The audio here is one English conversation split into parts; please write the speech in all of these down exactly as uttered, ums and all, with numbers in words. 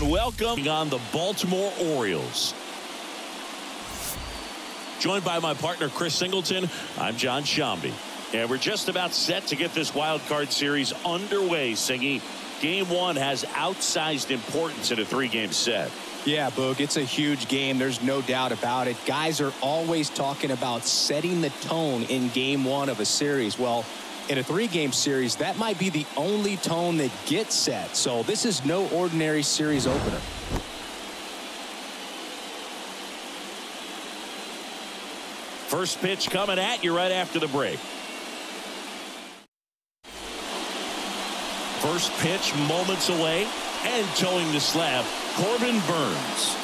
and welcome on the Baltimore Orioles. Joined by my partner Chris Singleton, I'm John Shambi. And we're just about set to get this wild card series underway, Singy. Game one has outsized importance in a three-game set. Yeah, Boog, it's a huge game. There's no doubt about it. Guys are always talking about setting the tone in game one of a series. Well, in a three-game series, that might be the only tone that gets set. So this is no ordinary series opener. First pitch coming at you right after the break. First pitch moments away and towing the slab, Corbin Burns.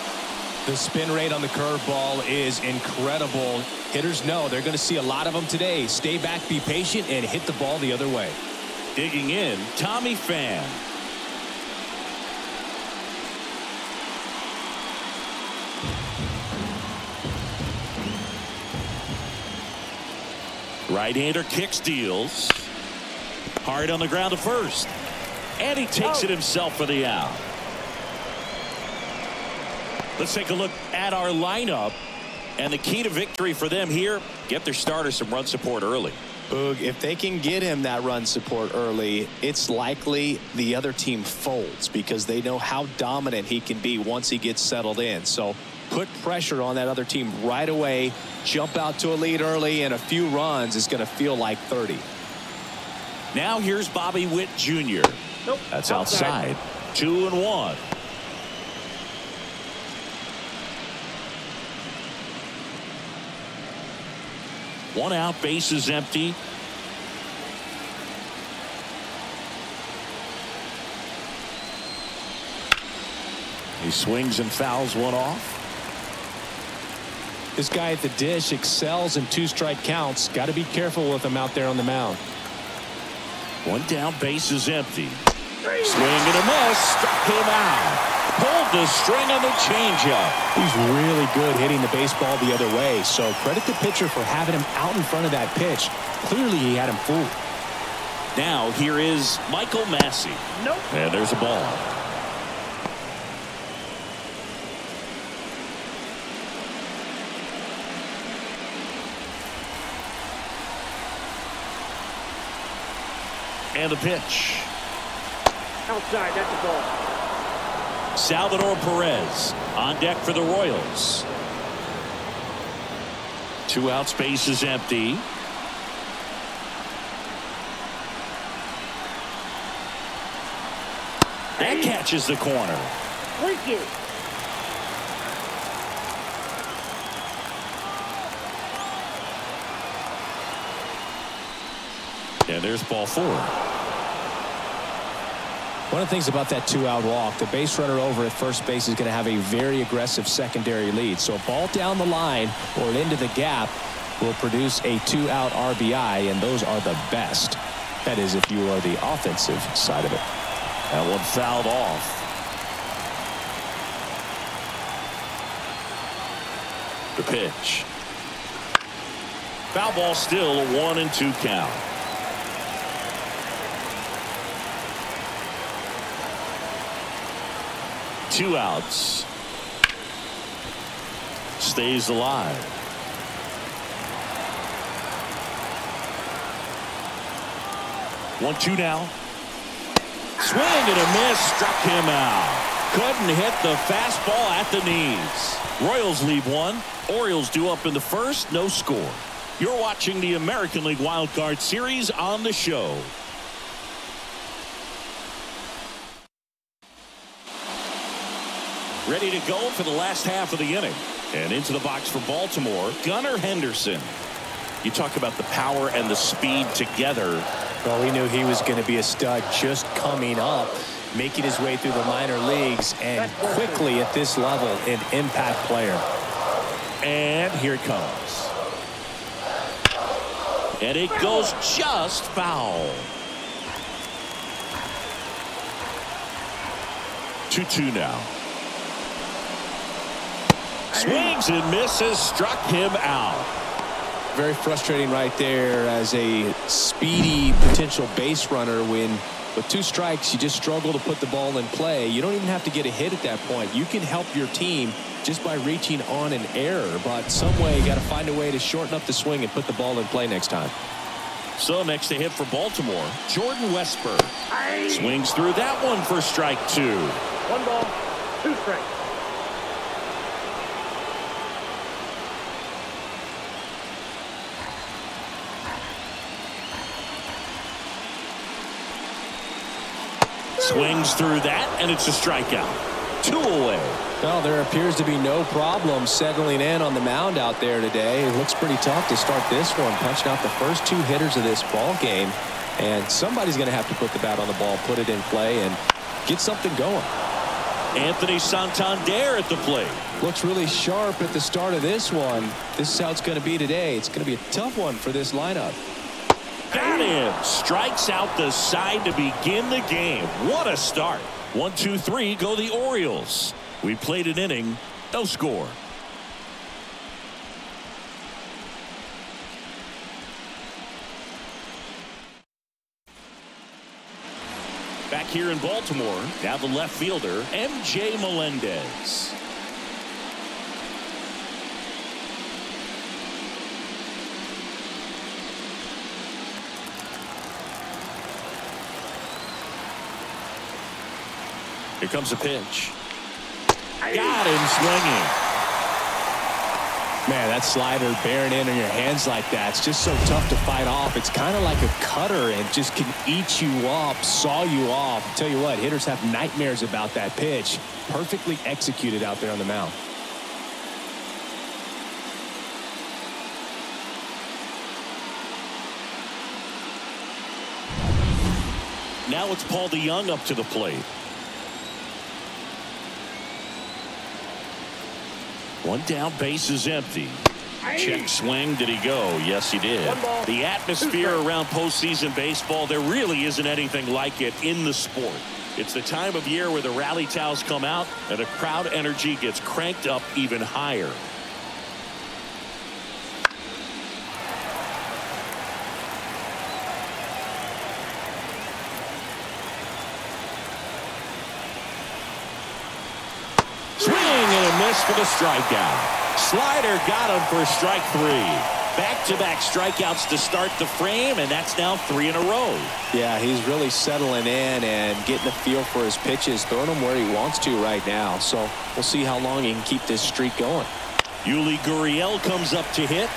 The spin rate on the curveball is incredible. Hitters know they're going to see a lot of them today. Stay back, be patient, and hit the ball the other way. Digging in, Tommy Pham. Right-hander kicks, deals. Hard on the ground to first. And he takes it himself for the out. Let's take a look at our lineup. And the key to victory for them here, get their starter some run support early. Boog, if they can get him that run support early, it's likely the other team folds because they know how dominant he can be once he gets settled in. So put pressure on that other team right away. Jump out to a lead early, and a few runs is going to feel like thirty. Now here's Bobby Witt Junior Nope. That's outside. outside. Two and one. One out, base is empty. He swings and fouls one off. This guy at the dish excels in two-strike counts. Got to be careful with him out there on the mound. One down, base is empty. Swing and a miss. Struck him out. Pulled the string on the changeup. He's really good hitting the baseball the other way. So credit the pitcher for having him out in front of that pitch. Clearly he had him fooled. Now here is Michael Massey. Nope. And there's a ball. And the pitch. Outside, that's a ball. Salvador Perez on deck for the Royals. Two outs, base is empty. That catches the corner. Thank you. And there's ball four. One of the things about that two-out walk, the base runner over at first base is going to have a very aggressive secondary lead. So a ball down the line or into the gap will produce a two-out R B I, and those are the best. That is, if you are the offensive side of it. That one fouled off. The pitch. Foul ball, still a one and two count. Two outs. Stays alive. One, two now. Swing and a miss. Struck him out. Couldn't hit the fastball at the knees. Royals lead one. Orioles due up in the first. No score. You're watching the American League Wild Card Series on the show. Ready to go for the last half of the inning. And into the box for Baltimore, Gunnar Henderson. You talk about the power and the speed together. Well, we knew he was going to be a stud just coming up, making his way through the minor leagues, and quickly at this level, an impact player. And here it comes. And it goes just foul. two two now. Swings and misses, struck him out. Very frustrating right there as a speedy potential base runner when With two strikes, you just struggle to put the ball in play. You don't even have to get a hit at that point. You can help your team just by reaching on an error, but some way you got to find a way to shorten up the swing and put the ball in play next time. So next to hit for Baltimore, Jordan Westberg. Aye. Swings through that one for strike two. One ball, two strikes. Swings through that, and it's a strikeout. Two away. Well, there appears to be no problem settling in on the mound out there today. It looks pretty tough to start this one, punching out the first two hitters of this ball game. And somebody's going to have to put the bat on the ball, put it in play, and get something going. Anthony Santander at the plate. Looks really sharp at the start of this one. This is how it's going to be today. It's going to be a tough one for this lineup. That in. Strikes out the side to begin the game. What a start. One, two, three, go the Orioles. We played an inning, no score. Back here in Baltimore, now the left fielder, M J Melendez. Here comes a pitch. Got him swinging. Man, that slider bearing in on your hands like that, it's just so tough to fight off. It's kind of like a cutter and just can eat you up, saw you off. I'll tell you what, hitters have nightmares about that pitch. Perfectly executed out there on the mound. Now it's Paul DeYoung up to the plate. One down, base is empty. Check swing. Did he go? Yes, he did. The atmosphere around postseason baseball, there really isn't anything like it in the sport. It's the time of year where the rally towels come out and the crowd energy gets cranked up even higher. For the strikeout. Slider got him for strike three. Back-to-back strikeouts to start the frame, and that's now three in a row. Yeah, he's really settling in and getting a feel for his pitches, throwing them where he wants to right now. So we'll see how long he can keep this streak going. Yuli Gurriel comes up to hit.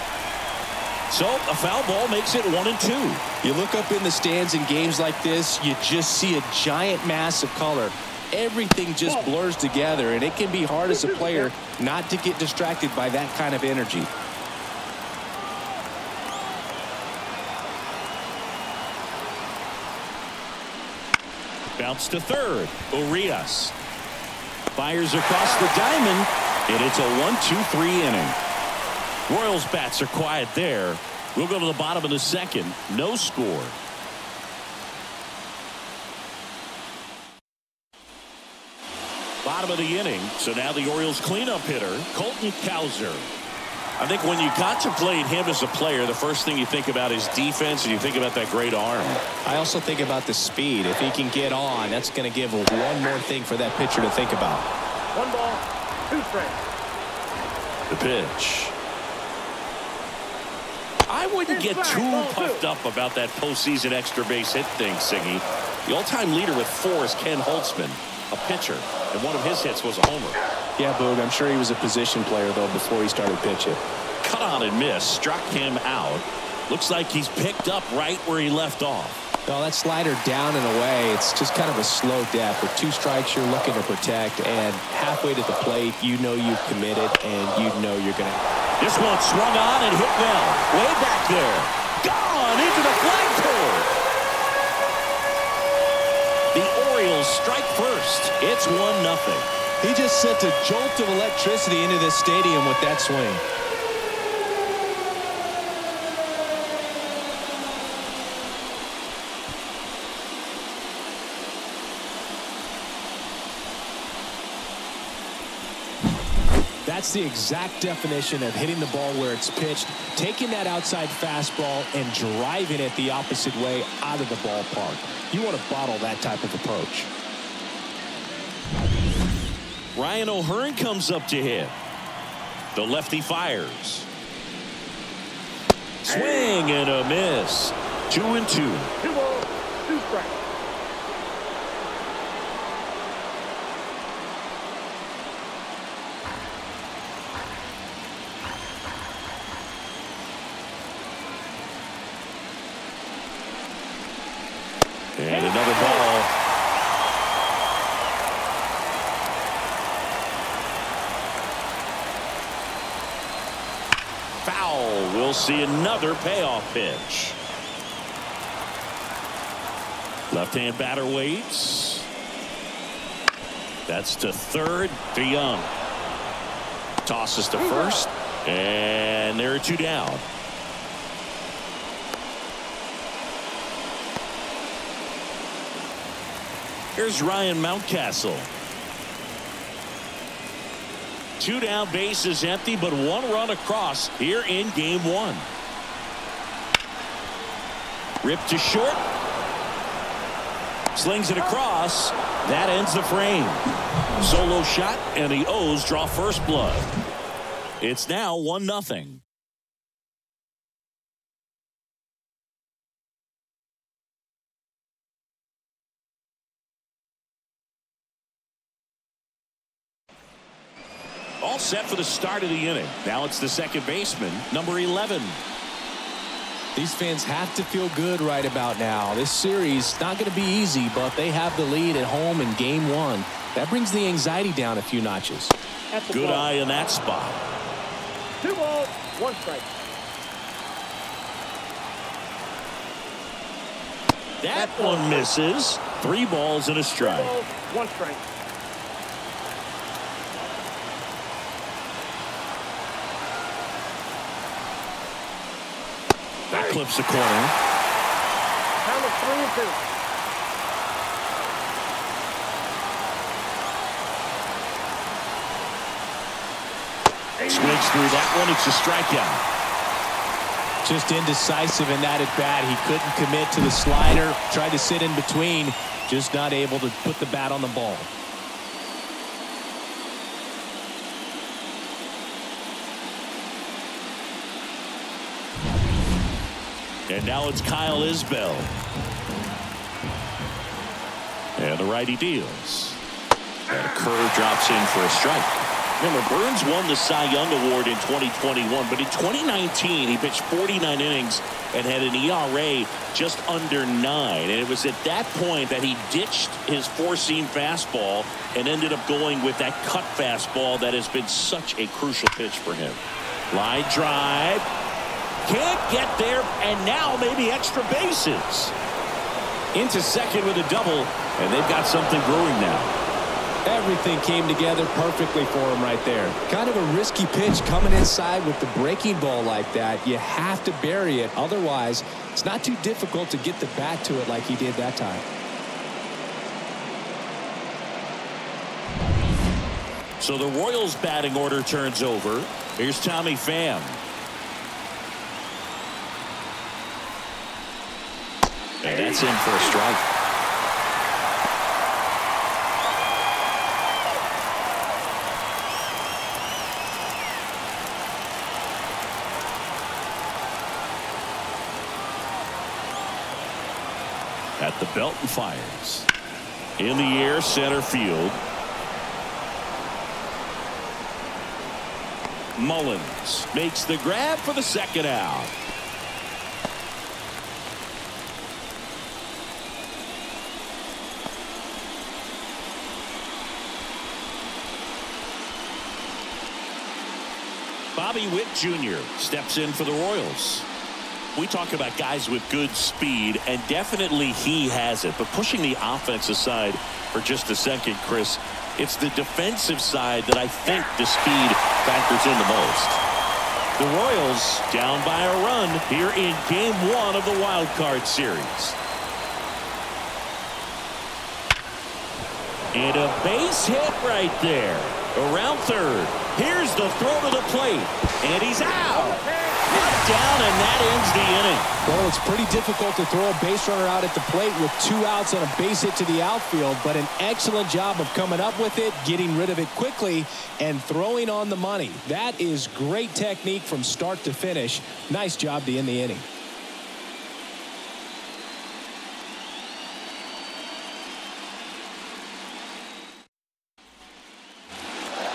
So a foul ball makes it one and two. You look up in the stands in games like this, you just see a giant mass of color. Everything just blurs together, and it can be hard as a player not to get distracted by that kind of energy. Bounce to third. Urias fires across the diamond, and it's a one two three inning. Royals bats are quiet there. We'll go to the bottom of the second. No score. Bottom of the inning. So now the Orioles cleanup hitter, Colton Cowser. I think when you contemplate him as a player, the first thing you think about is defense, and you think about that great arm. I also think about the speed. If he can get on, that's going to give one more thing for that pitcher to think about. One ball, two strikes. The pitch. I wouldn't get too puffed up about that postseason extra base hit thing, Siggy. The all-time leader with four is Ken Holtzman, a pitcher, and one of his hits was a homer. Yeah, Boog, I'm sure he was a position player, though, before he started pitching. Cut on and miss, struck him out. Looks like he's picked up right where he left off. Well, that slider down and away, it's just kind of a slow death. With two strikes, you're looking to protect, and halfway to the plate, you know you've committed, and you know you're going to. This one swung on and hit well. Way back there. Gone into the flagpole. Strike first. It's one nothing. He just sent a jolt of electricity into this stadium with that swing. That's the exact definition of hitting the ball where it's pitched, taking that outside fastball and driving it the opposite way out of the ballpark. You want to bottle that type of approach. Ryan O'Hearn comes up to hit. The lefty fires. Swing and a miss. Two and two. Two balls, two strikes. And another ball. Foul. We'll see another payoff pitch. Left-hand batter waits. That's to third. DeYoung tosses to first, and there are two down. Here's Ryan Mountcastle. Two down, base is empty, but one run across here in game one. Ripped to short. Slings it across. That ends the frame. Solo shot, and the O's draw first blood. It's now one nothing. All set for the start of the inning. Now it's the second baseman, number eleven. These fans have to feel good right about now. This series not going to be easy, but they have the lead at home in game one. That brings the anxiety down a few notches. Good eye in that spot. Two balls, one strike. That one misses. Three balls and a strike. Two balls, one strike. That clips the corner. Count of three and two. Swings through that one. It's a strikeout. Just indecisive in that at bat. He couldn't commit to the slider. Tried to sit in between. Just not able to put the bat on the ball. And now it's Kyle Isbell. And the righty deals. And a curve drops in for a strike. Remember, Burns won the Cy Young Award in twenty twenty-one, but in twenty nineteen, he pitched forty-nine innings and had an E R A just under nine. And it was at that point that he ditched his four-seam fastball and ended up going with that cut fastball that has been such a crucial pitch for him. Line drive. Can't get there, and now maybe extra bases. Into second with a double, and they've got something brewing now. Everything came together perfectly for him right there. Kind of a risky pitch coming inside with the breaking ball like that. You have to bury it. Otherwise, it's not too difficult to get the bat to it like he did that time. So the Royals' batting order turns over. Here's Tommy Pham. And that's in for a strike. At the belt and fires. In the air, center field. Mullins makes the grab for the second out. Bobby Witt Junior steps in for the Royals. We talk about guys with good speed, and definitely he has it. But pushing the offense aside for just a second, Chris, it's the defensive side that I think the speed factors in the most. The Royals down by a run here in game one of the wild card series. And a base hit right there. Around third. Here's the throw to the plate. And he's out. Knocked down, and that ends the inning. Well, it's pretty difficult to throw a base runner out at the plate with two outs and a base hit to the outfield, but an excellent job of coming up with it, getting rid of it quickly, and throwing on the money. That is great technique from start to finish. Nice job to end the inning.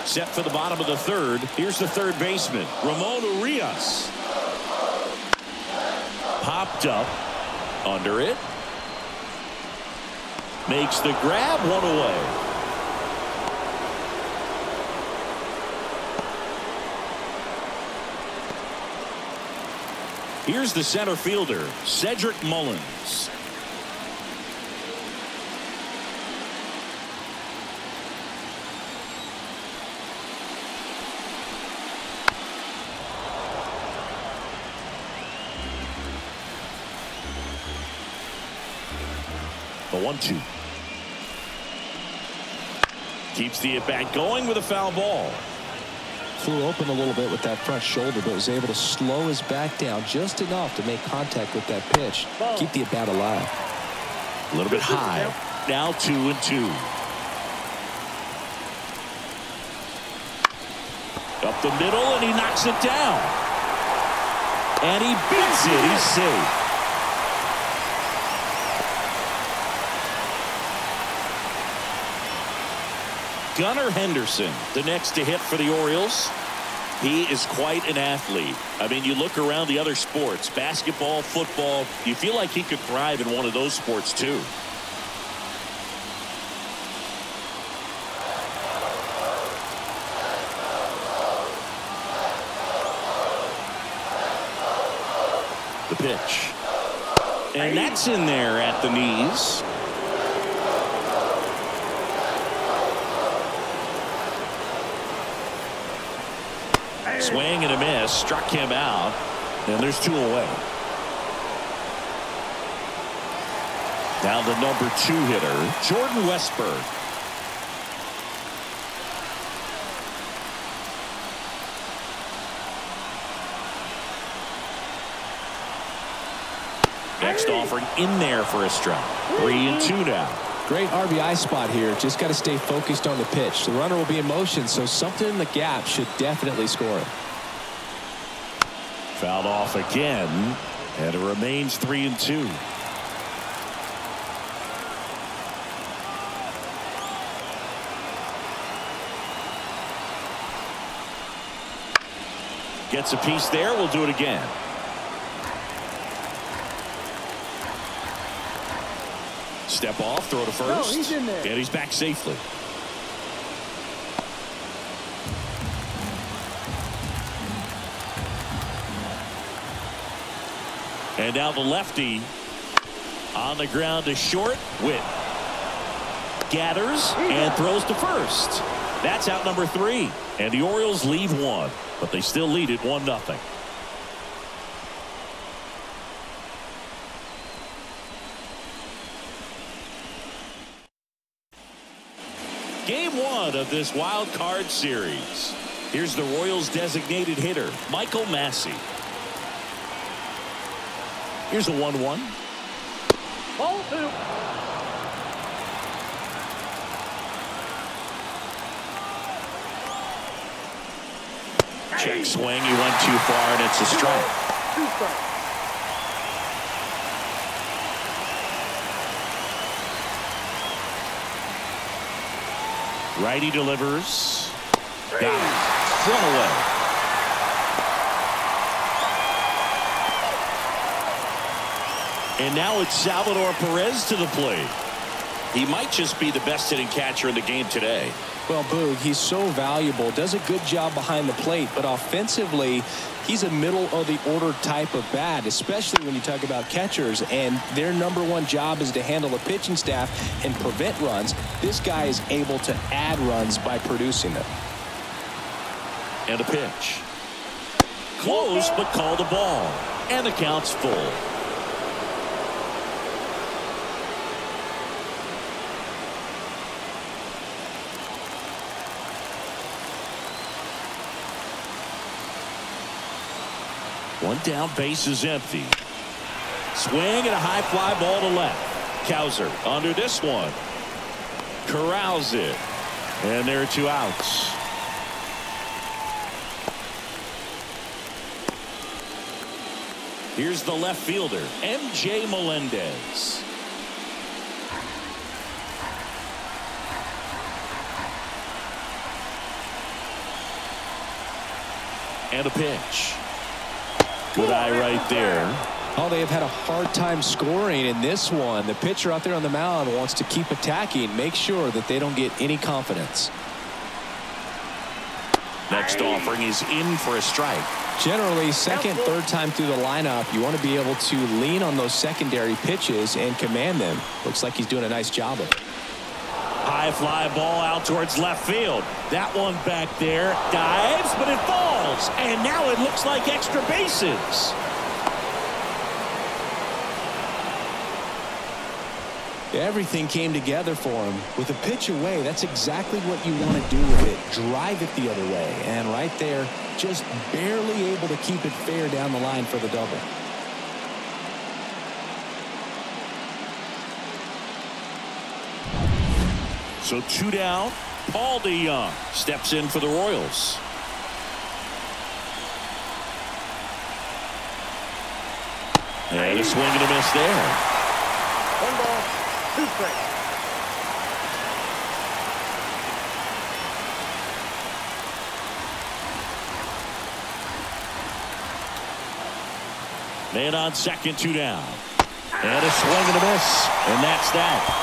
Set for the bottom of the third. Here's the third baseman, Ramon Urias. Popped up, under it, makes the grab, one away. Here's the center fielder, Cedric Mullins. one two. Keeps the at-bat going with a foul ball. Flew open a little bit with that front shoulder, but was able to slow his back down just enough to make contact with that pitch. Ball. Keep the at-bat alive. A little bit high. Now two and two. Up the middle, and he knocks it down. And he beats it. He's safe. Gunnar Henderson, the next to hit for the Orioles. He is quite an athlete. I mean, you look around the other sports, basketball, football, you feel like he could thrive in one of those sports too. The pitch. And that's in there at the knees. Swing and a miss, struck him out, and there's two away. Now the number two hitter, Jordan Westberg. Next offering in there for a strike. Three and two now. Great R B I spot here. Just got to stay focused on the pitch. The runner will be in motion, so something in the gap should definitely score it. Fouled off again, and it remains three and two. Gets a piece there. We'll do it again. Step off, throw to first. No, he's in there. And he's back safely. And now the lefty on the ground to short. Witt gathers and throws to first. That's out number three. And the Orioles lead one, but they still lead it one nothing. Game one of this wild card series. Here's the Royals' designated hitter, Michael Massey. Here's a one one. Ball two. Check swing. He went too far, and it's a strike. Two strikes. Righty delivers. Got it. One away. And now it's Salvador Perez to the plate. He might just be the best hitting catcher in the game today. Well, Boog, he's so valuable. Does a good job behind the plate, but offensively, he's a middle-of-the-order type of bat, especially when you talk about catchers, and their number one job is to handle the pitching staff and prevent runs. This guy is able to add runs by producing them. And a pitch. Close, but called a ball. And the count's full. One down, base is empty. Swing and a high fly ball to left. Cowser under this one. Corrals it. And there are two outs. Here's the left fielder, M J Melendez. And a pitch. Good eye right there. Oh, they have had a hard time scoring in this one. The pitcher out there on the mound wants to keep attacking, make sure that they don't get any confidence. Next offering is in for a strike. Generally, second, third time through the lineup, you want to be able to lean on those secondary pitches and command them. Looks like he's doing a nice job of it. High fly ball out towards left field. That one back there dives, but it falls. And now it looks like extra bases. Everything came together for him. With a pitch away, that's exactly what you want to do with it. Drive it the other way. And right there, just barely able to keep it fair down the line for the double. So two down. Paul DeYoung steps in for the Royals. And a swing and a miss there. One ball, two strikes. Man on second, two down. And a swing and a miss. And that's that.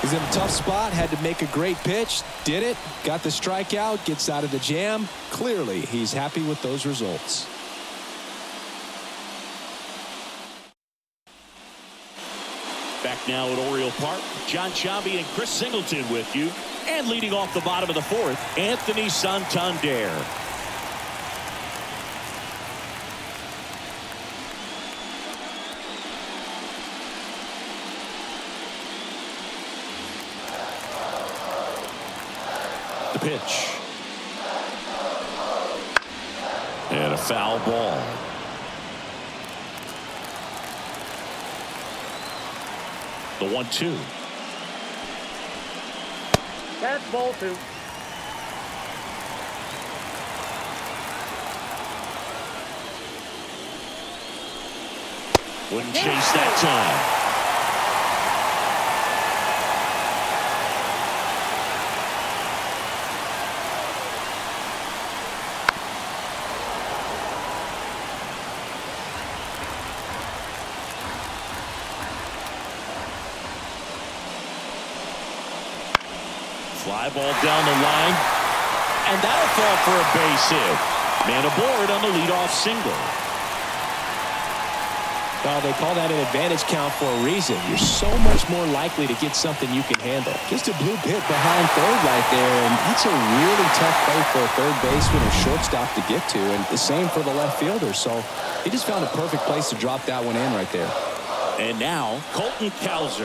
He's in a tough spot, had to make a great pitch, did it, got the strikeout, gets out of the jam. Clearly, he's happy with those results. Back now at Oriole Park, John Shambi and Chris Singleton with you. And leading off the bottom of the fourth, Anthony Santander. Pitch. And a foul ball. The one two. That's ball two. Wouldn't chase that time. Fly ball down the line, and that'll fall for a base hit. Man aboard on the leadoff single. Well, they call that an advantage count for a reason. You're so much more likely to get something you can handle. Just a blue pit behind third right there, and that's a really tough play for a third baseman or shortstop to get to, and the same for the left fielder. So he just found a perfect place to drop that one in right there. And now Colton Cowser,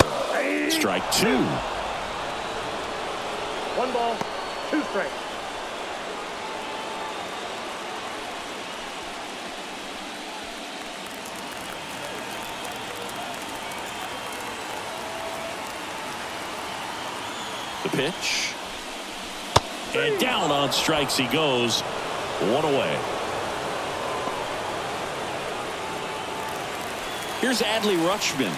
strike two. One ball, two strikes. The pitch. And down on strikes he goes. One away. Here's Adley Rutschman.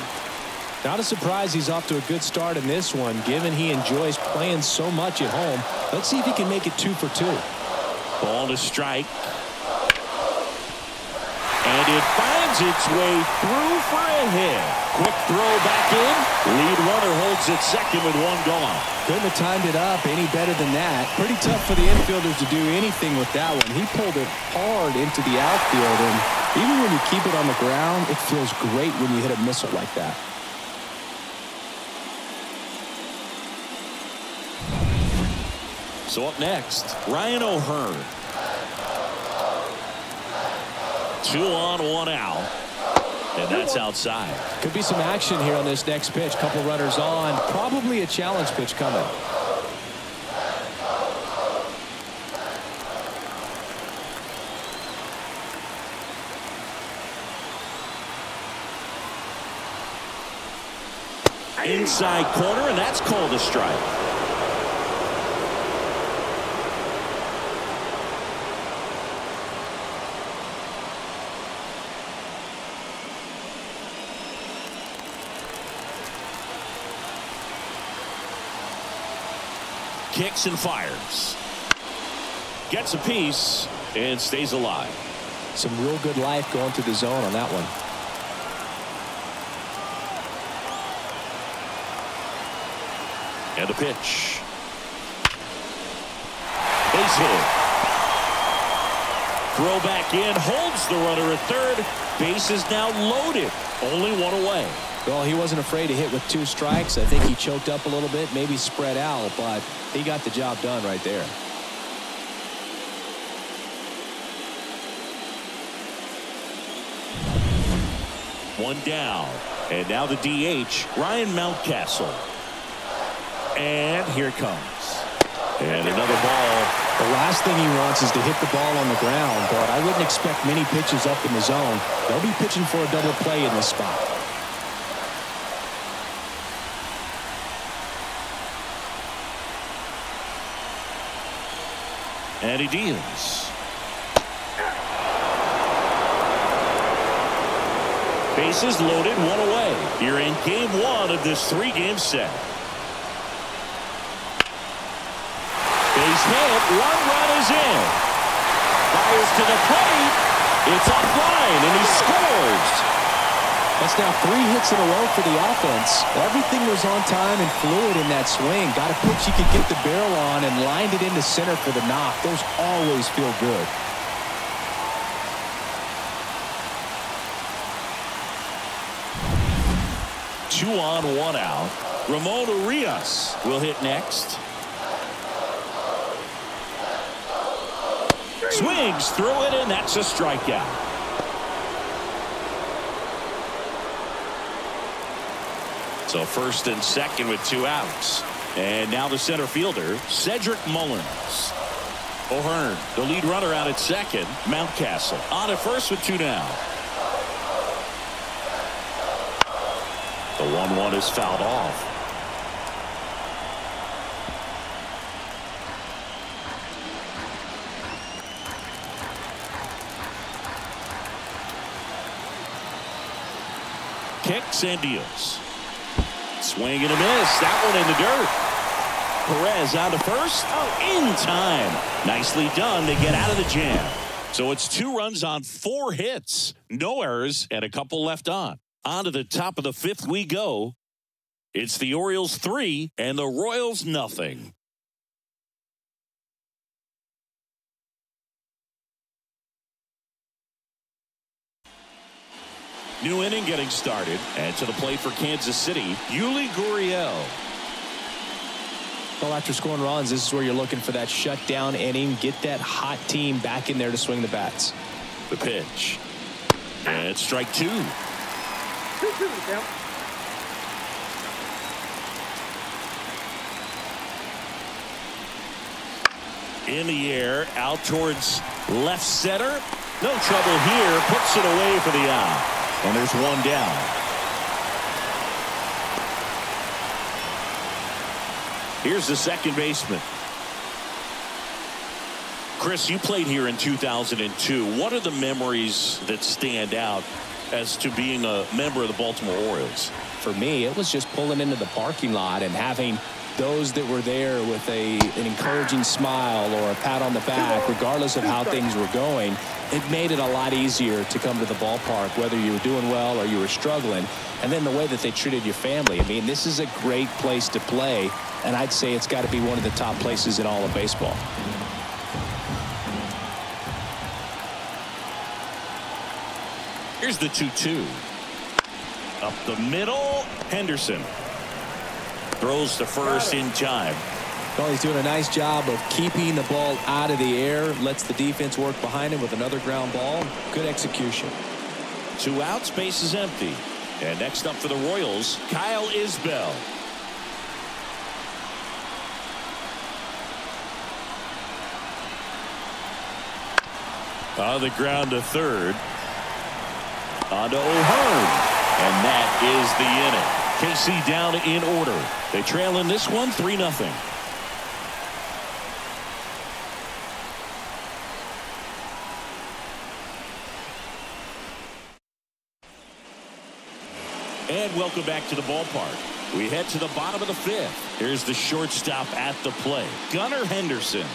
Not a surprise he's off to a good start in this one, given he enjoys playing so much at home. Let's see if he can make it two for two. Ball to strike. And it finds its way through for a hit. Quick throw back in. Lead runner holds at second with one gone. Couldn't have timed it up any better than that. Pretty tough for the infielders to do anything with that one. He pulled it hard into the outfield, and even when you keep it on the ground, it feels great when you hit a missile like that. So up next, Ryan O'Hearn. Two on, one out. And that's outside. Could be some action here on this next pitch. Couple runners on. Probably a challenge pitch coming. inside corner, and that's called a strike. Kicks and fires. Gets a piece and stays alive. Some real good life going through the zone on that one. And the pitch. Base hit. Throw back in, holds the runner at third. Base is now loaded. Only one away. Well, he wasn't afraid to hit with two strikes. I think he choked up a little bit, maybe spread out, but he got the job done right there. One down. And now the D H, Ryan Mountcastle. And here it comes. And another ball. The last thing he wants is to hit the ball on the ground, but I wouldn't expect many pitches up in the zone. They'll be pitching for a double play in this spot. And he deals. Bases loaded, one away. Here in game one of this three-game set. Base hit, one run is in. Fires to the plate. It's offline, and he scores. That's now three hits in a row for the offense. Everything was on time and fluid in that swing. Got a pitch you could get the barrel on and lined it into center for the knock. Those always feel good. Two on, one out. Ramon Urias will hit next. Swings through it, and that's a strikeout. So first and second with two outs. And now the center fielder, Cedric Mullins. O'Hearn, the lead runner, out at second. Mountcastle on at first with two down. The one one is fouled off. Kicks and deals. Swing and a miss. That one in the dirt. Perez out to first. Oh, in time. Nicely done. They get out of the jam. So it's two runs on four hits. No errors and a couple left on. On to the top of the fifth we go. It's the Orioles three and the Royals nothing. New inning getting started, and to the plate for Kansas City, Yuli Gurriel. Well, after scoring runs, this is where you're looking for that shutdown inning. Get that hot team back in there to swing the bats. The pitch. And strike two. In the air, out towards left center. No trouble here. Puts it away for the out. And there's one down. Here's the second baseman. Chris, you played here in two thousand two. What are the memories that stand out as to being a member of the Baltimore Orioles? For me, it was just pulling into the parking lot and having those that were there with a, an encouraging smile or a pat on the back, regardless of how things were going. It made it a lot easier to come to the ballpark, whether you were doing well or you were struggling. And then the way that they treated your family. I mean, this is a great place to play, and I'd say it's got to be one of the top places in all of baseball. Here's the two two. Up the middle, Henderson. Throws to first in time. Well, he's doing a nice job of keeping the ball out of the air. Lets the defense work behind him with another ground ball. Good execution. Two outs, base is empty. And next up for the Royals, Kyle Isbell. On the ground to third. On to O'Hearn, and that is the inning. K C down in order. They trail in this one three nothing. And welcome back to the ballpark. We head to the bottom of the fifth. Here's the shortstop at the plate, Gunnar Henderson.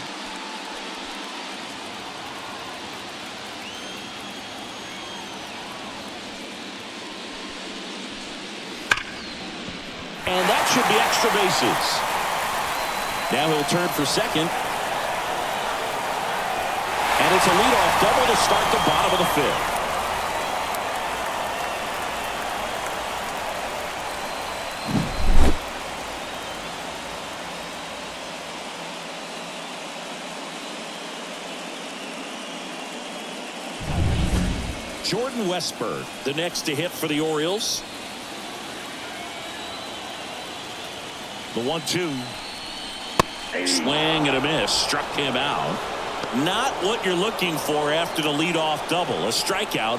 And that should be extra bases. Now he'll turn for second. And it's a leadoff double to start the bottom of the fifth. Jordan Westberg, the next to hit for the Orioles. The one two. Swing and a miss. Struck him out. Not what you're looking for after the leadoff double. A strikeout,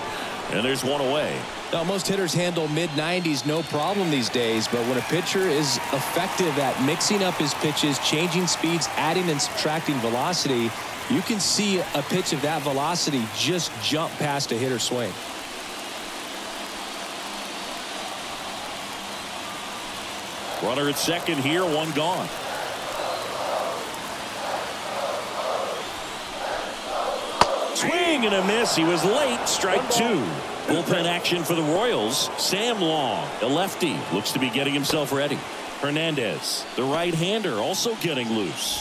and there's one away. Now, most hitters handle mid nineties no problem these days, but when a pitcher is effective at mixing up his pitches, changing speeds, adding and subtracting velocity, you can see a pitch of that velocity just jump past a hitter's swing. Runner at second here, one gone. Swing and a miss. He was late. Strike two. Bullpen action for the Royals. Sam Long, the lefty, looks to be getting himself ready. Hernandez, the right-hander, also getting loose.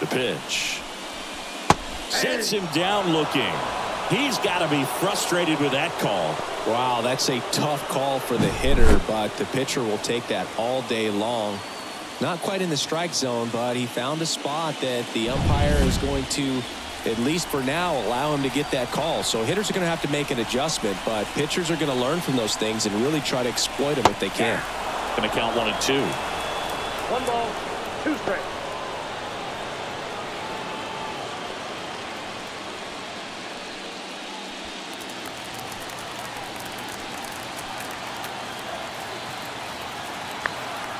The pitch sets him down looking. He's got to be frustrated with that call. Wow, that's a tough call for the hitter, but the pitcher will take that all day long. Not quite in the strike zone, but he found a spot that the umpire is going to, at least for now, allow him to get that call. So hitters are going to have to make an adjustment, but pitchers are going to learn from those things and really try to exploit them if they can. Going to count one and two. One ball, two strikes.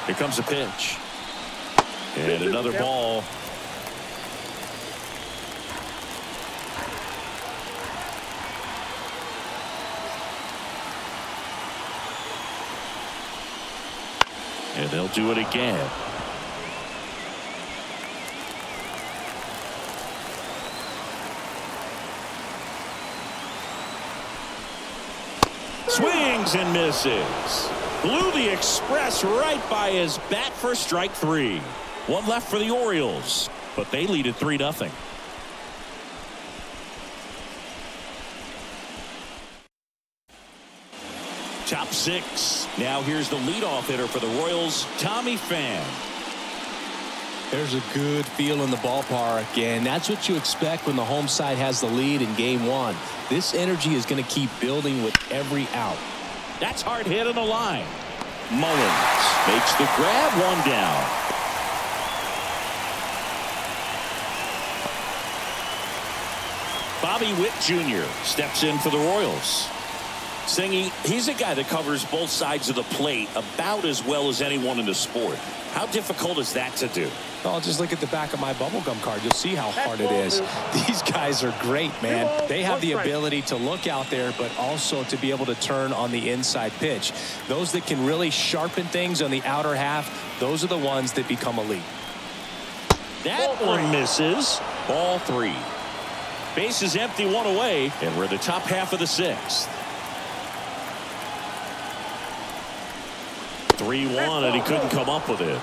Here comes a pitch. And another ball. And they'll do it again. Swings and misses. Blew the express right by his bat for strike three. One left for the Orioles, but they lead it three nothing. Top six. Now here's the leadoff hitter for the Royals, Tommy Pham. There's a good feel in the ballpark, and that's what you expect when the home side has the lead in game one. This energy is going to keep building with every out. That's hard hit on the line. Mullins makes the grab, one down. Bobby Witt Junior steps in for the Royals. Singing, he's a guy that covers both sides of the plate about as well as anyone in the sport. How difficult is that to do? I'll just look at the back of my bubblegum card. You'll see how hard it is. These guys are great, man. They have the ability to look out there, but also to be able to turn on the inside pitch. Those that can really sharpen things on the outer half, those are the ones that become elite. That one misses. Ball three. Base is empty, one away, and we're in the top half of the sixth. three one, and he couldn't come up with it.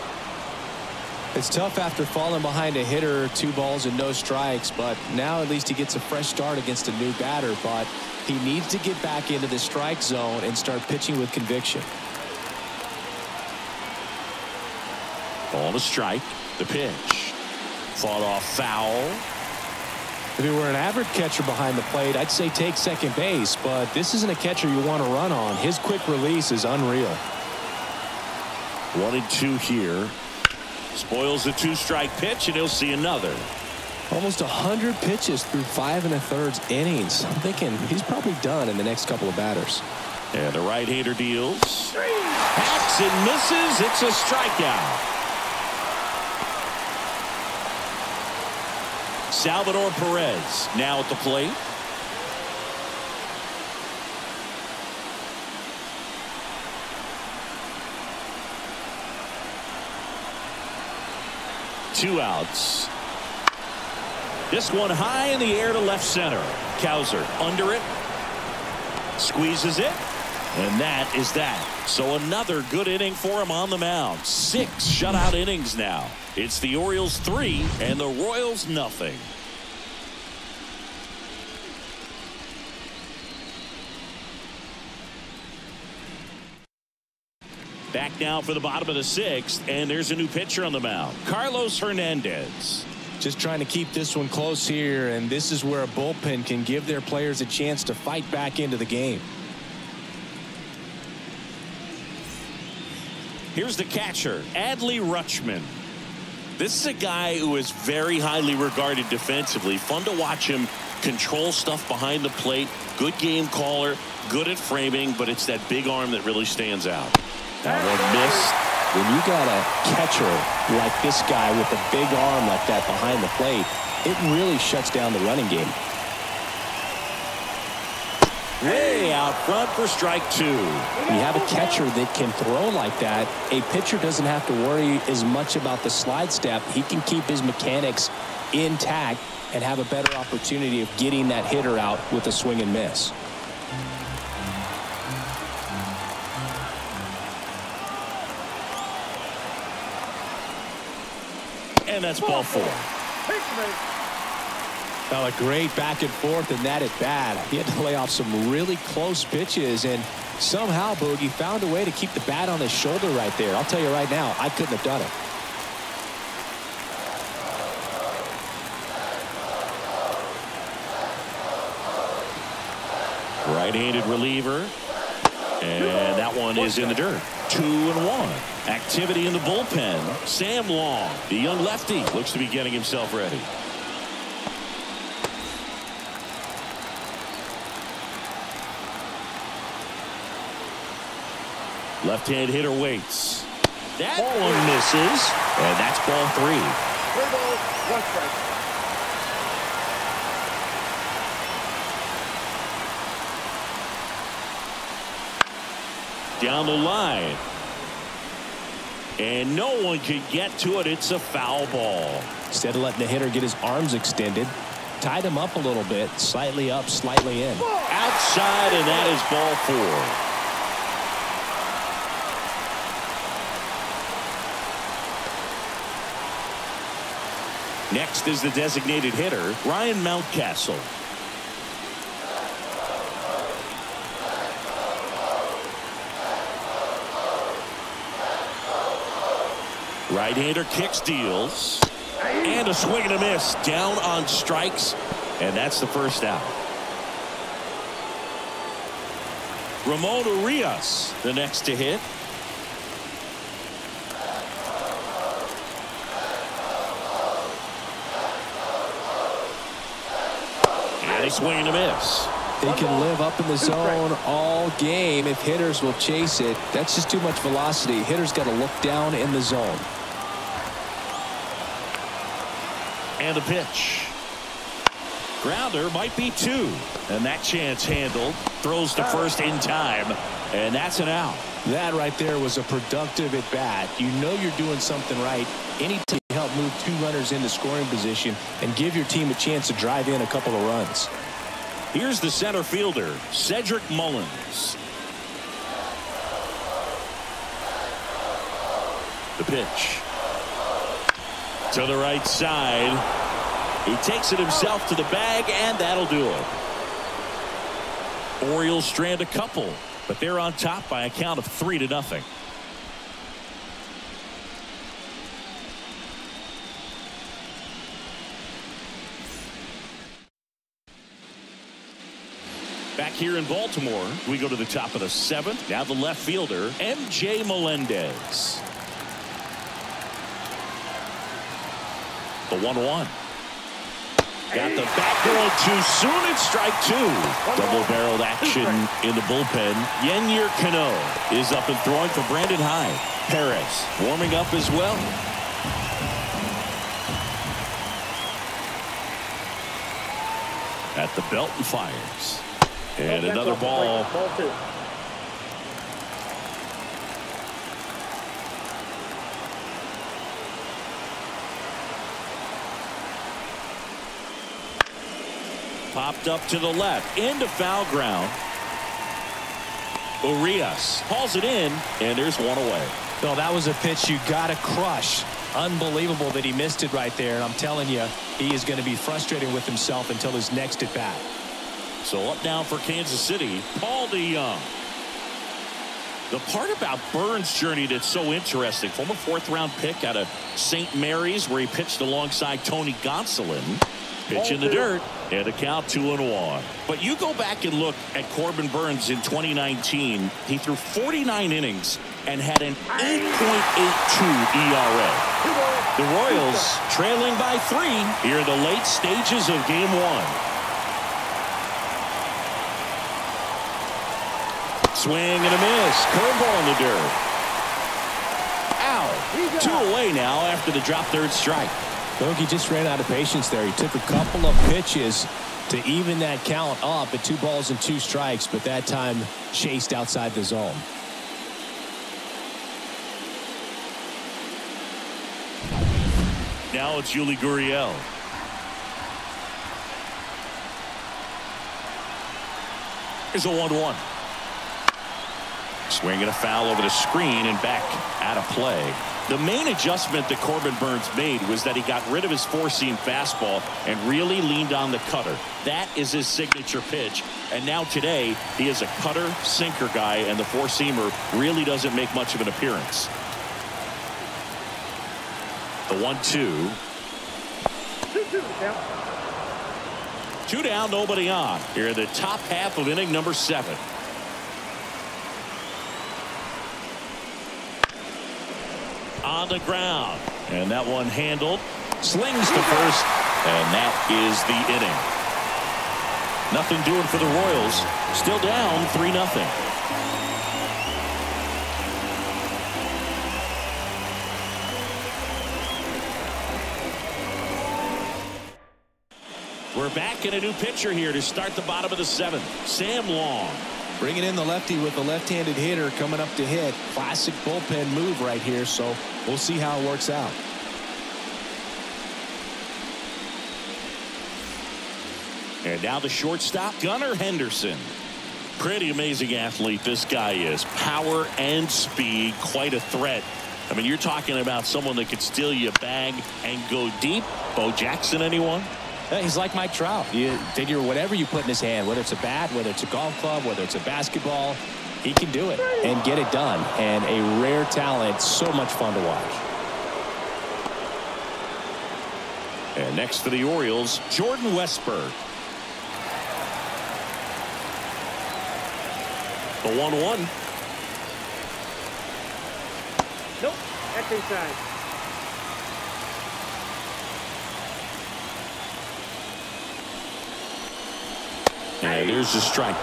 It's tough after falling behind a hitter, two balls and no strikes, but now at least he gets a fresh start against a new batter, but he needs to get back into the strike zone and start pitching with conviction. Ball to strike, the pitch. Fought off foul. If he were an average catcher behind the plate, I'd say take second base, but this isn't a catcher you want to run on. His quick release is unreal. One and two here. Spoils a two-strike pitch, and he'll see another. Almost one hundred pitches through five and a thirds innings. I'm thinking he's probably done in the next couple of batters. And the right-hander deals. Hacks and misses. It's a strikeout. Salvador Perez now at the plate. Two outs. This one high in the air to left center. Cowser under it. Squeezes it. And that is that. So another good inning for him on the mound. Six shutout innings now. It's the Orioles three and the Royals nothing. Back now for the bottom of the sixth, and there's a new pitcher on the mound. Carlos Hernandez. Just trying to keep this one close here, and this is where a bullpen can give their players a chance to fight back into the game. Here's the catcher, Adley Rutschman. This is a guy who is very highly regarded defensively. Fun to watch him control stuff behind the plate. Good game caller, good at framing, but it's that big arm that really stands out. That one missed. When you got a catcher like this guy with a big arm like that behind the plate, it really shuts down the running game. Way out front for strike two. You have a catcher that can throw like that. A pitcher doesn't have to worry as much about the slide step. He can keep his mechanics intact and have a better opportunity of getting that hitter out with a swing and miss. And that's ball four. Well, a great back and forth in that at bat. He had to lay off some really close pitches, and somehow Bogey found a way to keep the bat on his shoulder right there. I'll tell you right now, I couldn't have done it. Right-handed reliever, and that one is in the dirt. Two and one. Activity in the bullpen. Sam Long, the young lefty, looks to be getting himself ready. Left-hand hitter waits. That one misses, and that's ball three. Three balls, one strike. Down the line, and no one can get to it. It's a foul ball. Instead of letting the hitter get his arms extended, tied him up a little bit, slightly up, slightly in. Outside, and that is ball four. Next is the designated hitter, Ryan Mountcastle. Right-hander kicks, deals, and a swing and a miss. Down on strikes, and that's the first out. Ramon Urias, the next to hit. Swing and a miss. They can live up in the zone all game if hitters will chase it. That's just too much velocity. Hitters got to look down in the zone. And the pitch. Grounder might be two. And that chance handled. Throws to first in time. And that's an out. That right there was a productive at bat. You know you're doing something right. Anytime you help move two runners into scoring position and give your team a chance to drive in a couple of runs. Here's the center fielder, Cedric Mullins. The pitch to the right side. He takes it himself to the bag, and that'll do it. Orioles strand a couple, but they're on top by a count of three to nothing. Back here in Baltimore, we go to the top of the seventh. Now the left fielder, M J Melendez. The one one. Got the back row too soon at strike two. Double-barreled action in the bullpen. Yenir Cano is up and throwing for Brandon Hyde. Perez warming up as well. At the belt and fires. And another ball. Ball two. Popped up to the left into foul ground. Urias hauls it in, and there's one away. No, that was a pitch you got to crush. Unbelievable that he missed it right there, and I'm telling you, he is going to be frustrated with himself until his next at bat. So up now for Kansas City, Paul DeYoung. The part about Burns' journey that's so interesting, former fourth round pick out of Saint Mary's, where he pitched alongside Tony Gonsolin. Pitch in the dirt, and a count two and one. But you go back and look at Corbin Burns in twenty nineteen. He threw forty-nine innings and had an eight point eight two E R A. The Royals trailing by three here in the late stages of game one. Swing and a miss. Curveball in the dirt. Out. Two away now after the drop third strike. Loki just ran out of patience there. He took a couple of pitches to even that count up at two balls and two strikes, but that time chased outside the zone. Now it's Yuli Gurriel. Here's a one one. Swing and a foul over the screen and back out of play. The main adjustment that Corbin Burns made was that he got rid of his four-seam fastball and really leaned on the cutter. That is his signature pitch. And now today, he is a cutter sinker guy, and the four-seamer really doesn't make much of an appearance. The one two. Two down, nobody on. Here in the top half of inning number seven. On the ground, and that one handled, slings to first, and that is the inning. Nothing doing for the Royals, still down three nothing. We're back in a new pitcher here to start the bottom of the seventh. Sam Long. Bringing in the lefty with the left-handed hitter coming up to hit. Classic bullpen move right here, so we'll see how it works out. And now the shortstop, Gunnar Henderson. Pretty amazing athlete this guy is. Power and speed, quite a threat. I mean, you're talking about someone that could steal your bag and go deep. Bo Jackson, anyone? He's like Mike Trout. You figure whatever you put in his hand, whether it's a bat, whether it's a golf club, whether it's a basketball, he can do it and get it done. And a rare talent. So much fun to watch. And next for the Orioles, Jordan Westberg. The one one. Nope. That's inside. And here's the strike.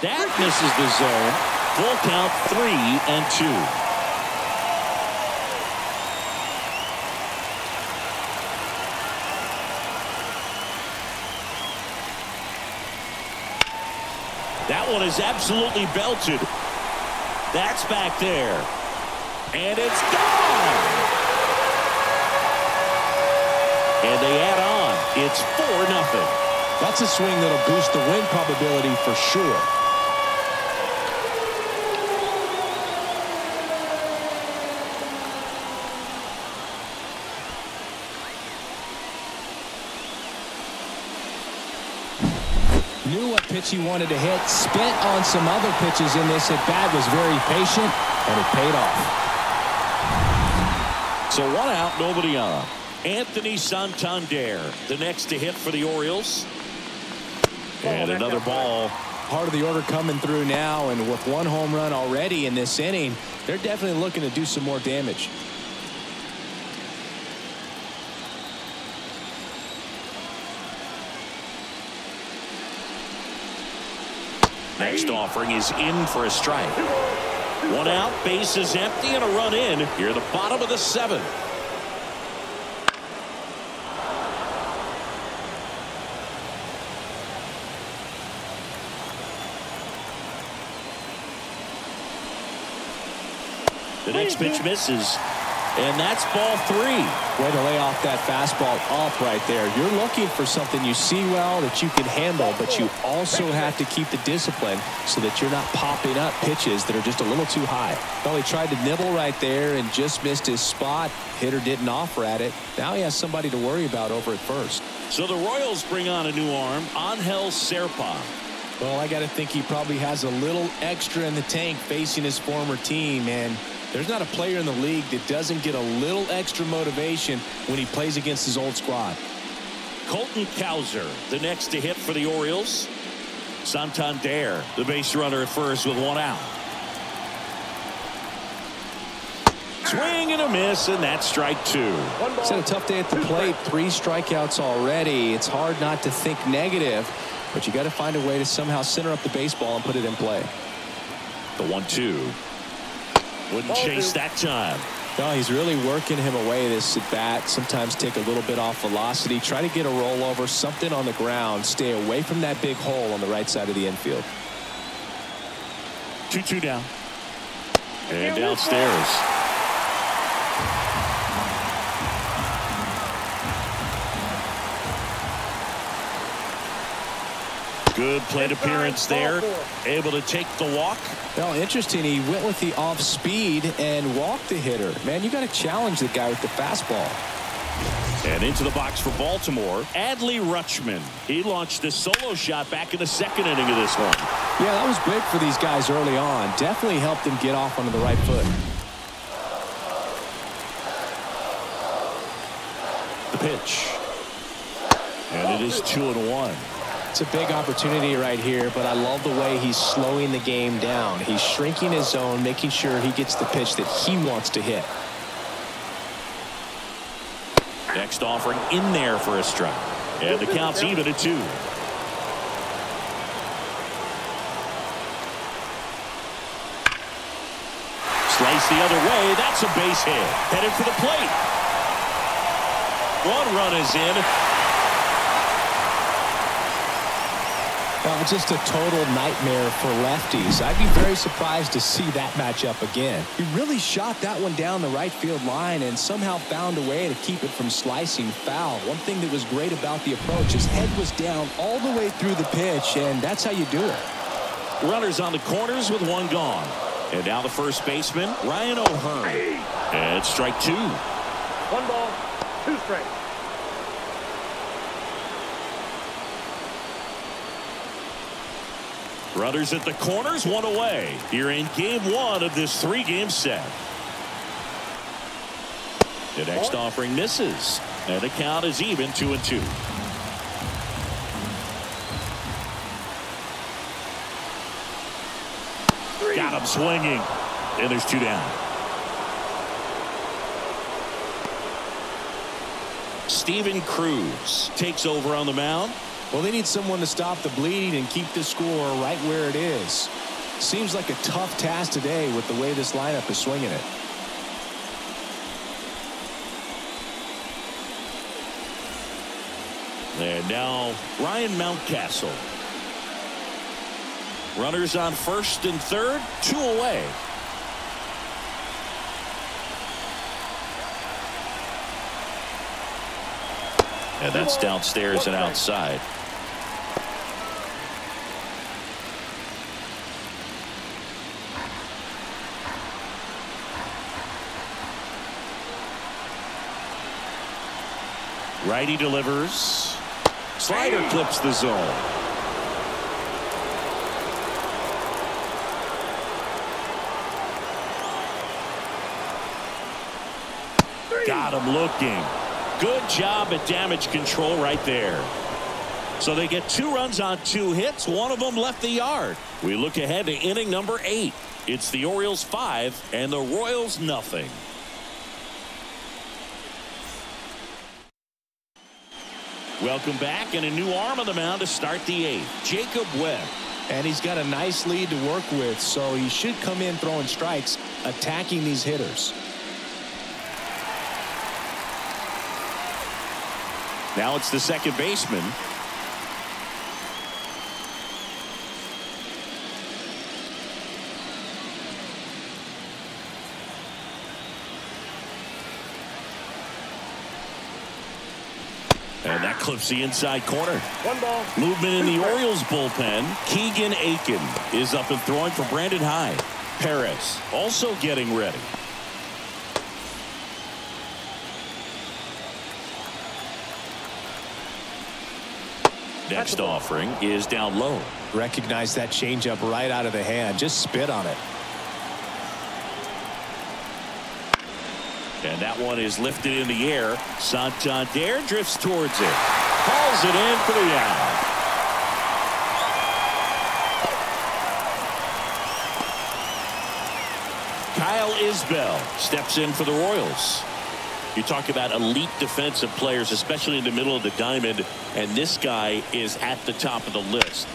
That misses the zone. Full count three and two. That one is absolutely belted. That's back there. And it's gone. And they add on. It's four nothing. That's a swing that'll boost the win probability for sure. Knew what pitch he wanted to hit. Spent on some other pitches in this at bat. Was very patient, and it paid off. So one out, nobody on. Anthony Santander, the next to hit for the Orioles. And another ball Part of the order coming through now, and with one home run already in this inning, they're definitely looking to do some more damage. Next offering is in for a strike. One out, base is empty, and a run in here at the bottom of the seventh. The next pitch misses, and that's ball three. Way to lay off that fastball up right there. You're looking for something you see well that you can handle, but you also have to keep the discipline so that you're not popping up pitches that are just a little too high. Well, he tried to nibble right there and just missed his spot. Hitter didn't offer at it. Now he has somebody to worry about over at first. So the Royals bring on a new arm, Anhel Serpa. Well, I got to think he probably has a little extra in the tank facing his former team, and there's not a player in the league that doesn't get a little extra motivation when he plays against his old squad. Colton Cowser, the next to hit for the Orioles. Santander, the base runner at first with one out. Swing and a miss, and that's strike two. It's had a tough day at the plate. Three strikeouts already. It's hard not to think negative, but you got to find a way to somehow center up the baseball and put it in play. The one two. Wouldn't chase that time. No, he's really working him away this at bat. Sometimes take a little bit off velocity. Try to get a rollover, something on the ground. Stay away from that big hole on the right side of the infield. two two down. And downstairs. Good plate appearance there. Able to take the walk. Well, interesting. He went with the off speed and walked the hitter. Man, you got to challenge the guy with the fastball. And into the box for Baltimore, Adley Rutschman. He launched this solo shot back in the second inning of this one. Yeah, that was big for these guys early on. Definitely helped them get off onto the right foot. The pitch. And it is two and one. It's a big opportunity right here, but I love the way he's slowing the game down. He's shrinking his zone, making sure he gets the pitch that he wants to hit. Next offering in there for a strike. And the count's even at two. Slice the other way. That's a base hit. Headed for the plate. One run is in. Well, it's just a total nightmare for lefties. I'd be very surprised to see that matchup again. He really shot that one down the right field line and somehow found a way to keep it from slicing foul. One thing that was great about the approach, his head was down all the way through the pitch, and that's how you do it. Runners on the corners with one gone. And now the first baseman, Ryan O'Hearn. And strike two. One ball, two strikes. Runners at the corners, one away here in game one of this three-game set. The next offering misses, and the count is even two and two. Three. Got him swinging, and there's two down. Stephen Cruz takes over on the mound. Well, they need someone to stop the bleeding and keep the score right where it is. Seems like a tough task today with the way this lineup is swinging it. And now Ryan Mountcastle. Runners on first and third, two away. And that's downstairs and outside. Righty delivers. Slider clips the zone. Got him looking. Good job at damage control right there. So they get two runs on two hits. One of them left the yard. We look ahead to inning number eight. It's the Orioles five and the Royals nothing. Welcome back, and a new arm on the mound to start the eighth. Jacob Webb. And he's got a nice lead to work with, so he should come in throwing strikes, attacking these hitters. Now it's the second baseman. And that clips the inside corner. One ball. Movement in the Orioles bullpen. Keegan Aiken is up and throwing for Brandon Hyde. Perez also getting ready. Next offering is down low. Recognize that changeup right out of the hand. Just spit on it. And that one is lifted in the air. Santander drifts towards it. Calls it in for the out. Kyle Isbell steps in for the Royals. You talk about elite defensive players, especially in the middle of the diamond, and this guy is at the top of the list.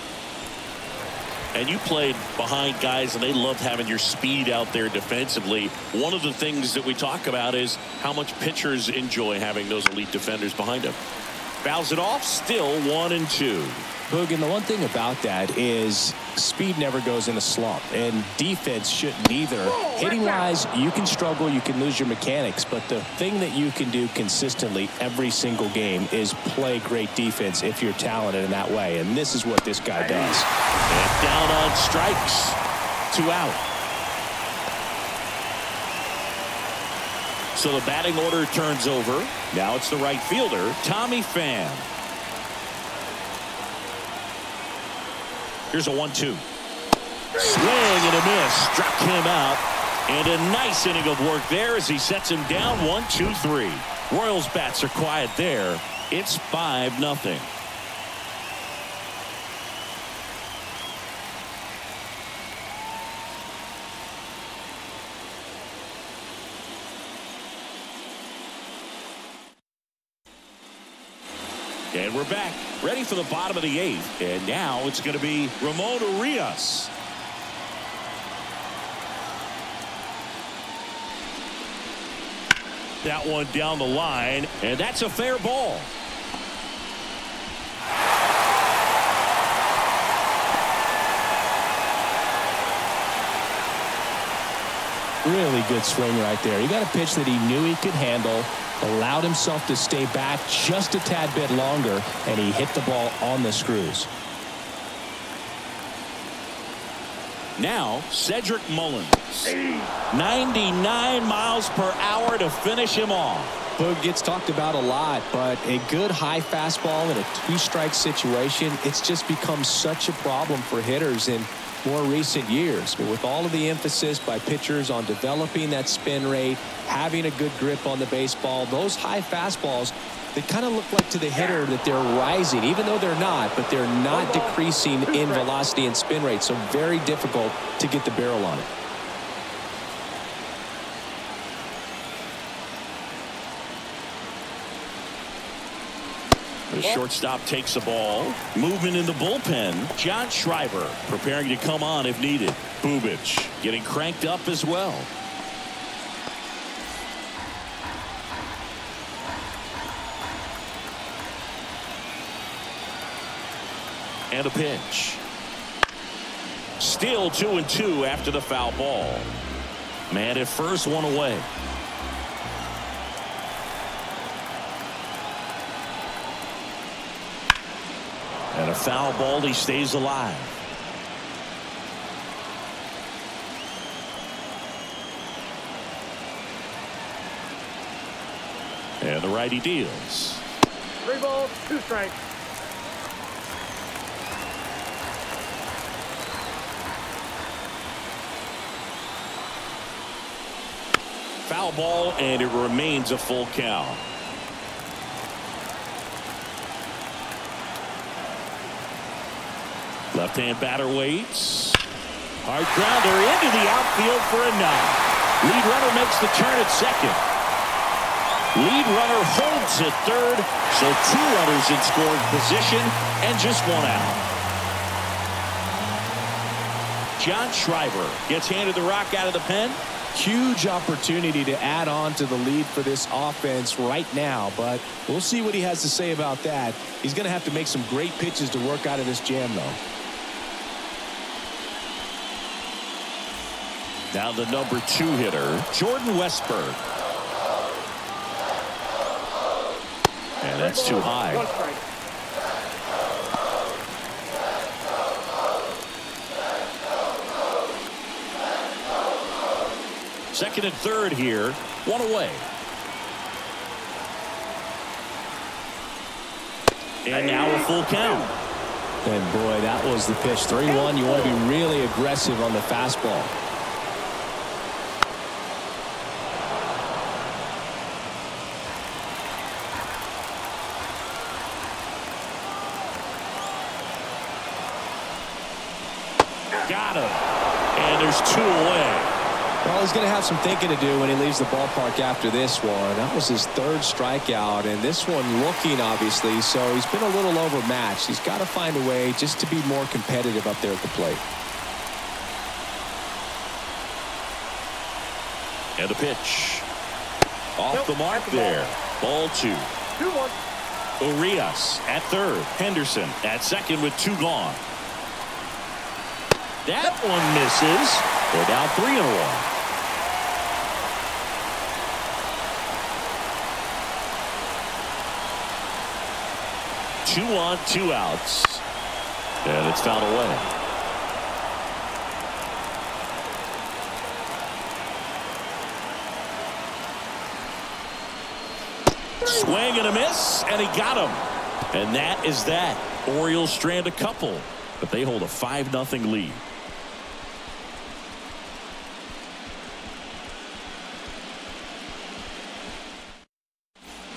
And you played behind guys, and they loved having your speed out there defensively. One of the things that we talk about is how much pitchers enjoy having those elite defenders behind them. Fouls it off, still one and two. Boog, and the one thing about that is speed never goes in a slump, and defense shouldn't either. Hitting wise, you can struggle, you can lose your mechanics, but the thing that you can do consistently every single game is play great defense if you're talented in that way, and this is what this guy does. And down on strikes, two out. So the batting order turns over. Now it's the right fielder, Tommy Pham. Here's a one two. Swing and a miss. Struck him out. And a nice inning of work there as he sets him down one two three. Royals bats are quiet there. It's five nothing. And we're back, ready for the bottom of the eighth. And now it's going to be Ramon Urias. That one down the line, and that's a fair ball. Really good swing right there. He got a pitch that he knew he could handle, allowed himself to stay back just a tad bit longer, and he hit the ball on the screws. Now Cedric Mullins, ninety-nine miles per hour to finish him off. Boog, gets talked about a lot, but a good high fastball in a two-strike situation, it's just become such a problem for hitters in more recent years. But with all of the emphasis by pitchers on developing that spin rate, having a good grip on the baseball, those high fastballs, they kind of look like to the hitter that they're rising, even though they're not, but they're not decreasing in velocity and spin rate, so very difficult to get the barrel on it. The shortstop takes the ball. Movement in the bullpen. John Schreiber preparing to come on if needed. Bubich getting cranked up as well. And a pitch. Still two and two after the foul ball. Man at first, one away. And a foul ball, he stays alive. And the righty deals. Three balls, two strikes. Foul ball, and it remains a full count. Left hand batter waits. Hard grounder into the outfield for a knock. Lead runner makes the turn at second. Lead runner holds at third. So two runners in scoring position and just one out. John Schreiber gets handed the rock out of the pen. Huge opportunity to add on to the lead for this offense right now, but we'll see what he has to say about that. He's going to have to make some great pitches to work out of this jam, though. Now the number two hitter, Jordan Westberg. And that's too high. Second and third here, one away. And now a full count. And boy, that was the pitch. three one. You want to be really aggressive on the fastball. Got him. And there's two away. Well, he's going to have some thinking to do when he leaves the ballpark after this one. That was his third strikeout, and this one looking, obviously, so he's been a little overmatched. He's got to find a way just to be more competitive up there at the plate. And the pitch. Off nope. the mark there. Ball two. two one. Urias at third. Henderson at second with two gone. That one misses. They're down three in a row. Two on, two outs. And it's fouled away. Swing and a miss, and he got him. And that is that. Orioles strand a couple, but they hold a five nothing lead.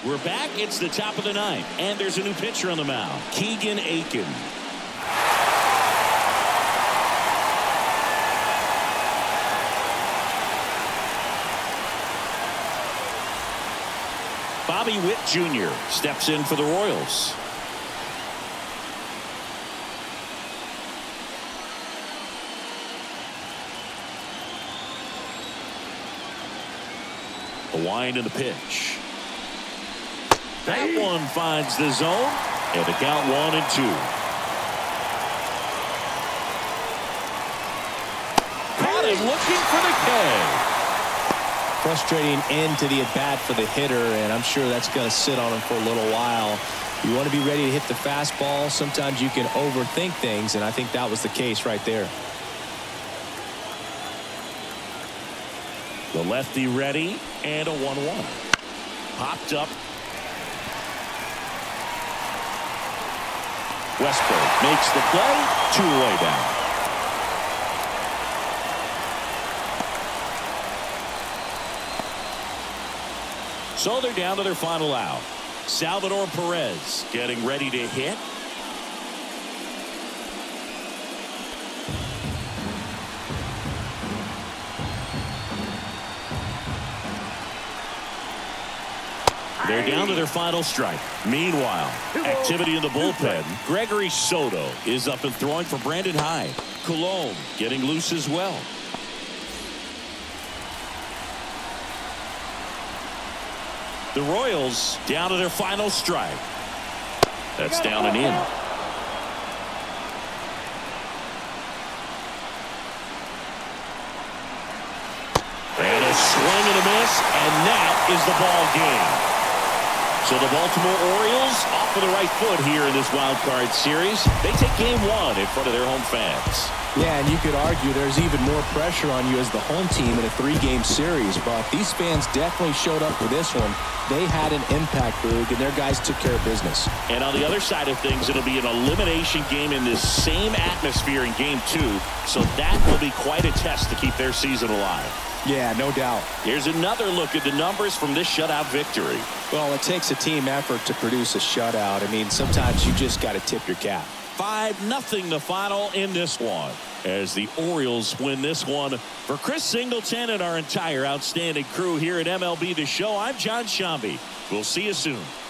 We're back. It's the top of the ninth, and there's a new pitcher on the mound, Keegan Aiken. Bobby Witt Junior steps in for the Royals. A wind in the pitch. That one finds the zone, and the count one and two. Caught him looking for the K. Frustrating end to the at-bat for the hitter, and I'm sure that's going to sit on him for a little while. You want to be ready to hit the fastball. Sometimes you can overthink things, and I think that was the case right there. The lefty ready, and a one one. Popped up. Westberg makes the play, two away down. So they're down to their final out. Salvador Perez getting ready to hit. They're down to their final strike. Meanwhile, activity in the bullpen. Gregory Soto is up and throwing for Brandon Hyde. Colon getting loose as well. The Royals down to their final strike. That's down and in. And a swing and a miss, and that is the ball game. So the Baltimore Orioles off of the right foot here in this wild card series. They take game one in front of their home fans. Yeah, and you could argue there's even more pressure on you as the home team in a three-game series, but these fans definitely showed up for this one. They had an impact, Boog, and their guys took care of business. And on the other side of things, it'll be an elimination game in this same atmosphere in game two, so that will be quite a test to keep their season alive. Yeah, no doubt. Here's another look at the numbers from this shutout victory. Well, it takes a team effort to produce a shutout. I mean, sometimes you just got to tip your cap. five nothing the final in this one, as the Orioles win this one. For Chris Singleton and our entire outstanding crew here at M L B The Show, I'm John Shambi. We'll see you soon.